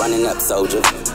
Running up, soldier.